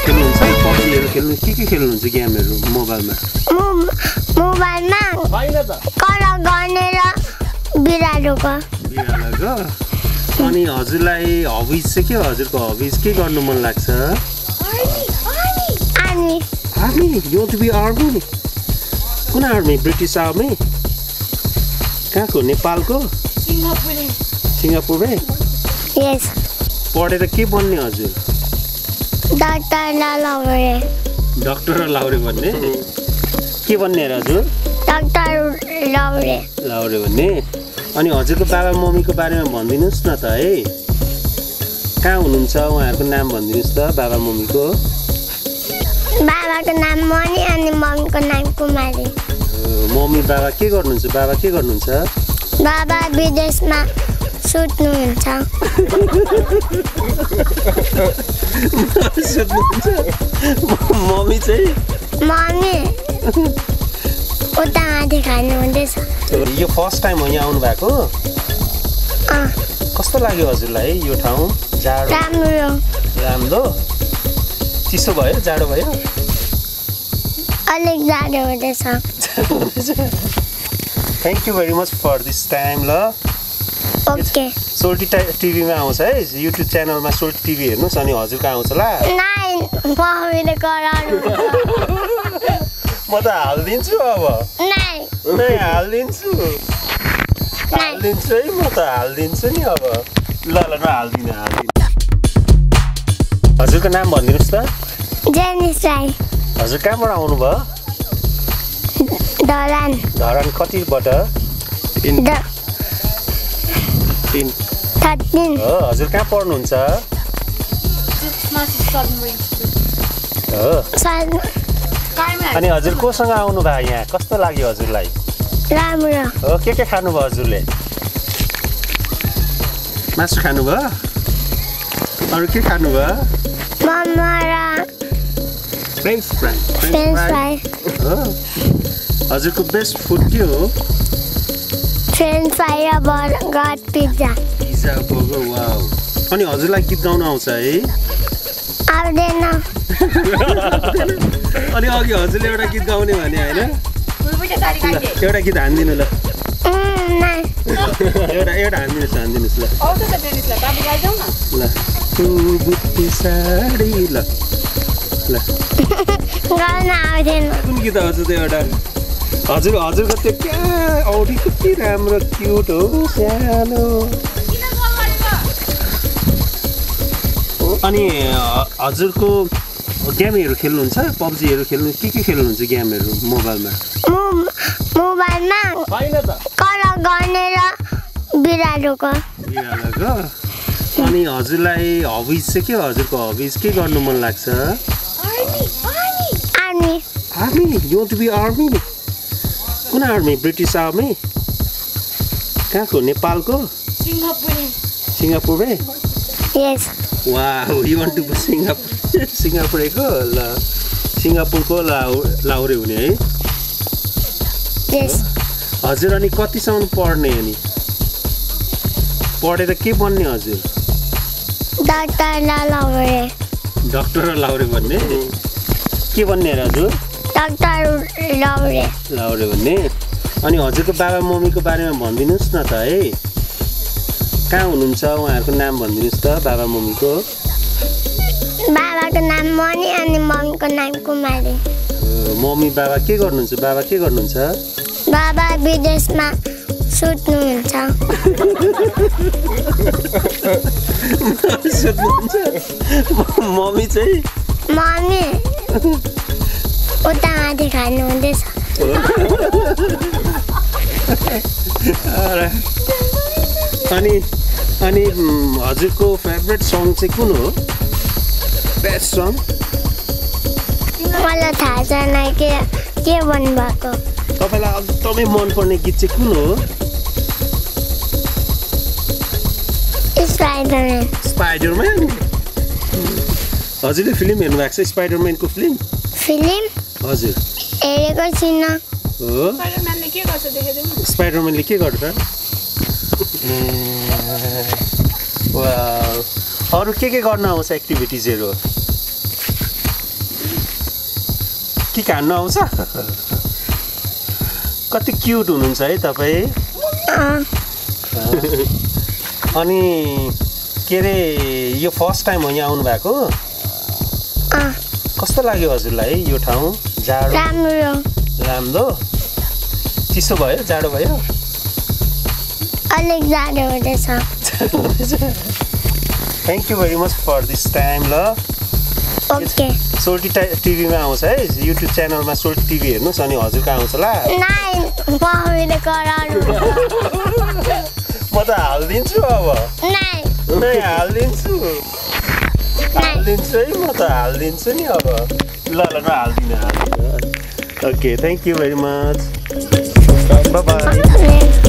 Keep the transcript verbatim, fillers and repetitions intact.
खेल्नुहुन्छ पब्जीहरु खेल्नु के के खेल्नुहुन्छ गेमहरु मोबाइलमा मोबाइलमा हैन त कला गर्ने र बिरालोको बिरालोको अनि हजुरलाई हबीज चाहिँ के हजुरको हबीज के गर्नु मन लाग्छ आर्मी आर्मी यो टु बी आर्मी कुन आर्मी ब्रिटिश आर्मी कहाँको नेपालको सिंगापुर सिंगापुर यस पढेर के बन्ने हजुर डॉक्टर लावरे डॉक्टर लावरे भन्ने के भन्ने हजुर डॉक्टर लावरे लावरे भन्ने अनि हजुरको बाबा मम्मीको बारेमा भन्दिनुस् न त है कहाँ हुनुहुन्छ उहाँहरुको नाम भन्दिनुस् त बाबा मम्मीको बाबाको नाम मनी अनि मम्मीको नाम कुमारी मम्मी बाबा के गर्नुहुन्छ बाबा के गर्नुहुन्छ बाबा विदेशमा सुत्नु हुन्छ मम्मी चाहिँ मम्मी उता आधी खानु हुँदैछ यो फर्स्ट टाइम हो यहाँ आउनु भएको अ कस्तो लाग्यो हजुरलाई यो ठाउँ जाडो राम्रो राम्रो चिसो भयो जाडो भयो अलि जाडो हुँदैछ thank you very much for this time ल ओके सोल्टी टीवी में आउँछ है युट्युब च्यानल में सोल्टी टीवी हेर्नुस् अनि हजुरको आउँछ ला नाइन मम्मीले कराउनु म त हाल्दिन्छु अब नाइन नाइन हाल्दिन्छु हाल्दिन्छु है म त हाल्दिन्छु नि अब ल ल म हाल्दिन हाल्दिन हजुरको नाम भन्दिनुस् त जेनिस राई हजुर कहाँबाट आउनु भयो धरान धरान कतिबाट तीन तीन हो हजुर कहाँ पढ्नुहुन्छ हो अनि हजुर कोसँग आउनु भयो यहाँ कस्तो लाग्यो हजुरलाई राम्रो हो के के खानु भयो हजुरले मासु खानु भयो अरु के खानु भयो ममरा फ्रेन्च फ्राइ फ्रेन्च फ्राइ हो हजुरको बेस्ट फुड के हो फ्रेन्च फ्राइ र burger pizza pizza burger wow अनि हजुरलाई गीत गाउन आउँछ है आउँदैन अनि अघि हजुरले एउटा गीत गाउने भने हैन एउटा गीत हान्दिनु ल एउटा एउटा हान्दिनुस् हान्दिनुस् ल आउँछ त बेनिसला गाडी गाइजाउ न ल तु बुट्टी साडी ल ल गाउन आउँदैन कुन गीत आउँछ त एउटा हजुर हजुरको त्यो क्या औडी कति राम्रो क्यूट हो सानो अनि हजुरको गेमहरु खेल्नुहुन्छ पब्जीहरु खेल्नु के के खेल्नुहुन्छ गेमहरु मोबाइलमा मोबाइलमा हैन त कला गर्ने र बिरालोको बिरालोको अनि हजुरलाई हबीज चाहिँ के हजुरको हबीज के गर्नु मन लाग्छ आर्मी आर्मी यो टु बी आर्मी कुन आर्मी ब्रिटिश आर्मी कहाँको नेपालको Singapore Singapore yes wow you want to go Singapore सिंगापुरको ल सिंगापुरको लाउरे हुने है यस हजुर अनि कतिसम्म पढ्ने अनि पढेर के बन्ने हजुर डाक्टर लावरे डाक्टर लावरे बन्ने के बन्ने हजुर डाक्टर लावरे लावरे भन्ने अनि हजुरको बाबा मम्मीको बारेमा भन्दिनुस् न त है कहाँ हुनुहुन्छ उहाँहरुको नाम भन्दिनुस् त बाबा मम्मीको बाबाको नाम मनी अनि मम्मीको नाम कुमारी मम्मी बाबा के गर्नुहुन्छ बाबा के गर्नुहुन्छ बाबा विदेशमा सुत्नु हुन्छ सुत्नु हुन्छ मम्मी चाहिँ मम्मी उता आधी खानु हुँदैछ अनि अनि हजुरको फेभरेट सङ चाहिँ कुन हो बेस्ट सङ मलाई थाहा छैन के के भन्नु भएको तपाईलाई एकदमै मनपर्ने गीत चाहिँ कुन हो स्पाइडरम्यान स्पाइडरम्यान हजुरले फिल्म हेर्नु भएको छ स्पाइडरम्यानको फिल्म फिल्म हजुर हेरेको छैन हो स्पाइडरम्यानले के गर्छ देखेदेऊ न स्पाइडरम्यानले के गर्छ वाउ अरु के के गर्न आउँछ एक्टिभिटीजहरु ठिक हान्न आउँछ कति क्यूट हुनुहुन्छ है तपाई अनि केरे यो फर्स्ट टाइम हो यहाँ आउनु भएको कस्तो लाग्यो हजुरलाई यो ठाउँ जाडो राम्रो राम्रो चिसो भयो जाडो भयो अलि जाडो हुँदैछ thank you very much for this time ल ओके सोल्टी टिभी मा आउँछ है युट्युब च्यानल मा सोल्टी टिभी हेर्नुस् अनि हजुर का आउँछ ला नाइ पाहुले कराउनु म त हाल्दिन्छु अब नाइ नाइ हाल्दिन्छु हाल्दिन्छु है म त हाल्दिन्छु नि अब ल ल न हाल्दिन okay thank you very much bye by